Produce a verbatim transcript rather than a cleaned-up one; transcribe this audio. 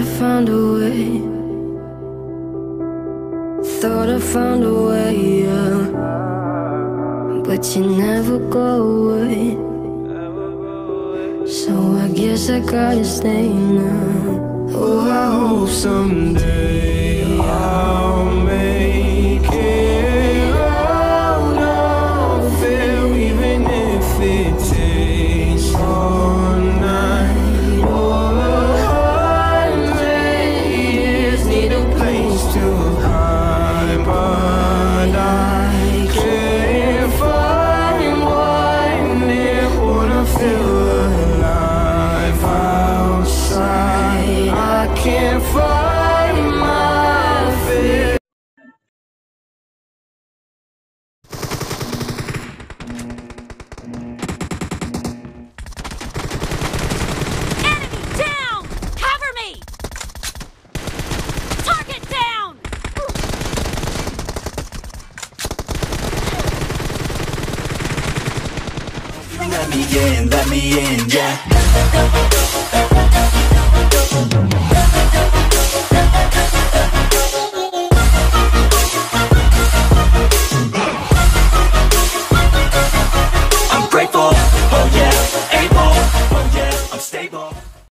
I found a way. Thought I found a way, yeah. But you never go away, so I guess I gotta stay now. Oh, I hope someday I'll make it out of there, even if it takes all night. To hide, but I can't find one near when I feel alive outside. I can't find my fear. Enemy down! Cover me! Target down! Let me in, let me in, yeah.